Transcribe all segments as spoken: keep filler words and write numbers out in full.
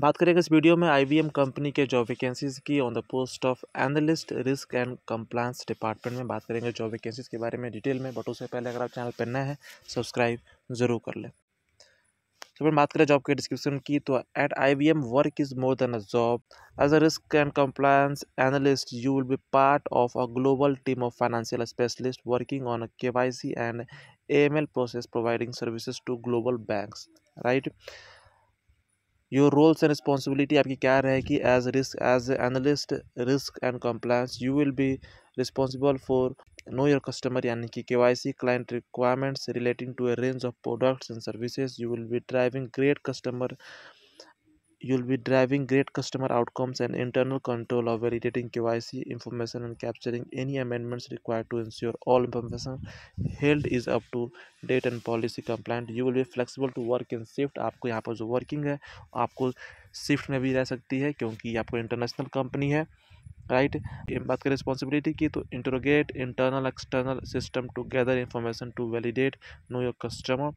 बात करेंगे इस वीडियो में आई वी एम कंपनी के जॉब वैकेंसीज़ की on the post of analyst risk and compliance department में बात करेंगे जॉब वैकेंसीज़ के बारे में डिटेल में। बट उससे पहले अगर आप चैनल पर नए हैं सब्सक्राइब ज़रूर कर लें। तो फिर बात करें जॉब के डिस्क्रिप्शन की, तो at I B M work is more than a job. As a risk and compliance analyst you will be part of a global team of financial specialist working on K Y C and A M L process providing services to global banks, right. Your roles and responsibility आपकी क्या रहेगी as risk as analyst risk and compliance. You will be responsible for know your customer यानी कि K Y C, client requirements relating to a range of products and services. You will be driving great customer you will be driving great customer outcomes and internal control of validating K Y C information and capturing any amendments required to ensure all information held is up to date and policy compliant. You will be flexible to work in shift. आपको यहाँ पर जो working है आपको shift में भी रह सकती है क्योंकि आपको इंटरनेशनल कंपनी है, राइट। बात करें रिस्पॉन्सिबिलिटी की, तो interrogate internal external system to gather information to validate know your customer.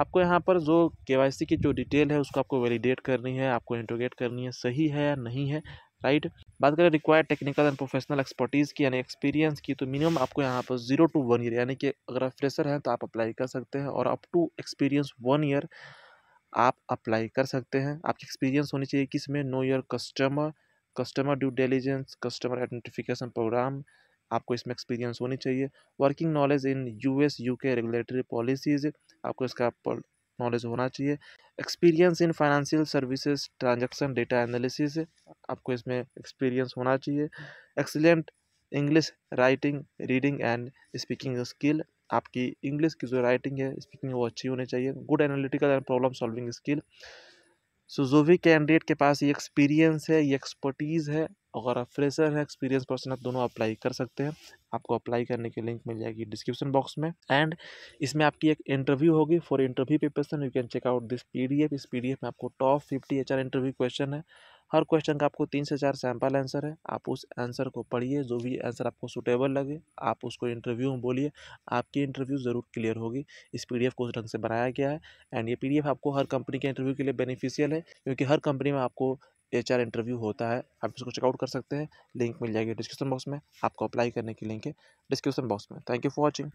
आपको यहाँ पर जो के वाई सी की जो डिटेल है उसको आपको वैलिडेट करनी है, आपको इंटरोगेट करनी है सही है या नहीं है, राइट। बात करें required technical and professional expertise की यानी एक्सपीरियंस की, तो मिनिमम आपको यहाँ पर जीरो टू वन ईयर यानी कि अगर आप फ्रेशर हैं तो आप अप्लाई कर सकते हैं और up to experience one year आप अप्लाई कर सकते हैं। आपकी एक्सपीरियंस होनी चाहिए किसमें, know your customer, customer due diligence, customer identification programme, आपको इसमें एक्सपीरियंस होनी चाहिए। Working knowledge in U S U K regulatory policies, आपको इसका नॉलेज होना चाहिए। Experience in financial services transaction data analysis, आपको इसमें एक्सपीरियंस होना चाहिए। Excellent English writing reading and speaking skill, आपकी इंग्लिश की जो राइटिंग है स्पीकिंग वो अच्छी होनी चाहिए। Good analytical and problem solving skill, so जो भी कैंडिडेट के पास ये एक्सपीरियंस है ये एक्सपर्टीज़ है, अगर आप फ्रेशर है एक्सपीरियंस पर्सन आप दोनों अप्लाई कर सकते हैं। आपको अप्लाई करने की लिंक मिल जाएगी डिस्क्रिप्शन बॉक्स में एंड इसमें आपकी एक इंटरव्यू होगी। For interview preparation you can check out this P D F. इस पी डी एफ में आपको top fifty H R interview question है, हर क्वेश्चन का आपको तीन से चार सैंपल आंसर है। आप उस आंसर को पढ़िए, जो भी आंसर आपको सूटेबल लगे आप उसको इंटरव्यू में बोलिए, आपकी इंटरव्यू ज़रूर क्लियर होगी। इस पी डी एफ को उस ढंग से बनाया गया है एंड ये पी डी एफ आपको हर कंपनी के इंटरव्यू के लिए बेनिफिशियल है क्योंकि हर कंपनी में आपको एच आर इंटरव्यू होता है। आप इसको चेकआउट कर सकते हैं, लिंक मिल जाएगी डिस्क्रिप्शन बॉक्स में। आपको अप्लाई करने की लिंक है डिस्क्रिप्शन बॉक्स में। Thank you for watching.